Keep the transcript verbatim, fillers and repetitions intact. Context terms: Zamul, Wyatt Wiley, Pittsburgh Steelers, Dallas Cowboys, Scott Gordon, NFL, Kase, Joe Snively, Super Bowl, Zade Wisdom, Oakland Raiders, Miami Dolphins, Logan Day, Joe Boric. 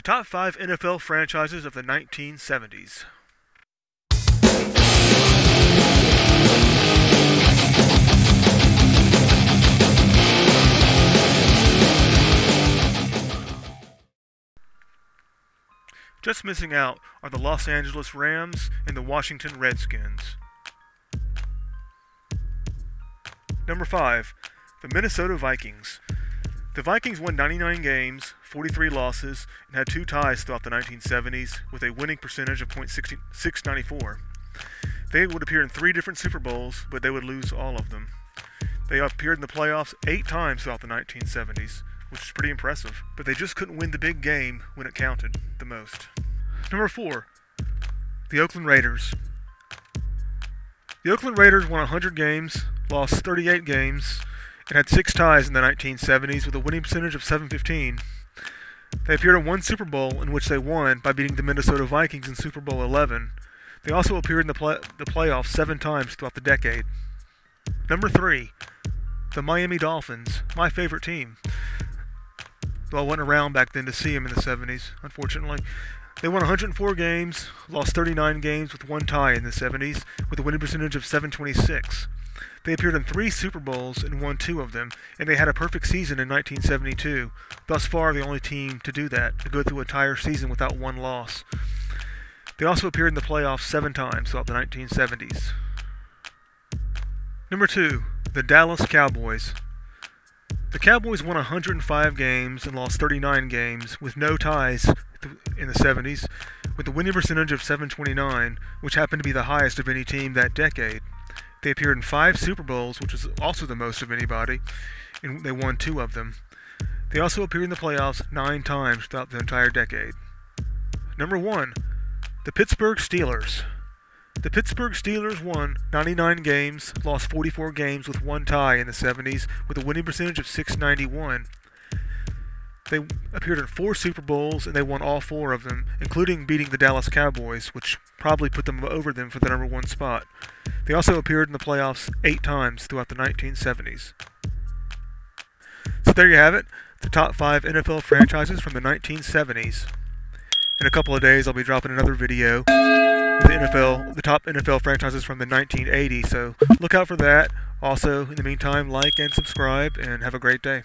The top five N F L franchises of the nineteen seventies. Just missing out are the Los Angeles Rams and the Washington Redskins. Number five, the Minnesota Vikings. The Vikings won ninety-nine games, forty-three losses, and had two ties throughout the nineteen seventies with a winning percentage of point six nine four. They would appear in three different Super Bowls, but they would lose all of them. They appeared in the playoffs eight times throughout the nineteen seventies, which is pretty impressive, but they just couldn't win the big game when it counted the most. Number four, the Oakland Raiders. The Oakland Raiders won one hundred games, lost thirty-eight games, and had six ties in the nineteen seventies with a winning percentage of seven fifteen. They appeared in one Super Bowl in which they won by beating the Minnesota Vikings in Super Bowl eleven. They also appeared in the, play the playoffs seven times throughout the decade. Number three, the Miami Dolphins, my favorite team. Well, I went around back then to see him in the seventies, unfortunately. They won one hundred four games, lost thirty-nine games with one tie in the seventies, with a winning percentage of seven twenty-six. They appeared in three Super Bowls and won two of them, and they had a perfect season in nineteen seventy-two, thus far the only team to do that, to go through an entire season without one loss. They also appeared in the playoffs seven times throughout the nineteen seventies. Number two, the Dallas Cowboys. The Cowboys won one hundred five games and lost thirty-nine games, with no ties in the seventies, with a winning percentage of seven twenty-nine, which happened to be the highest of any team that decade. They appeared in five Super Bowls, which was also the most of anybody, and they won two of them. They also appeared in the playoffs nine times throughout the entire decade. Number one, the Pittsburgh Steelers. The Pittsburgh Steelers won ninety-nine games, lost forty-four games with one tie in the seventies, with a winning percentage of six ninety-one. They appeared in four Super Bowls, and they won all four of them, including beating the Dallas Cowboys, which probably put them over them for the number one spot. They also appeared in the playoffs eight times throughout the nineteen seventies. So there you have it, the top five N F L franchises from the nineteen seventies. In a couple of days, I'll be dropping another video. The N F L, the top N F L franchises from the nineteen eighties, so look out for that. Also, in the meantime, like and subscribe, and have a great day.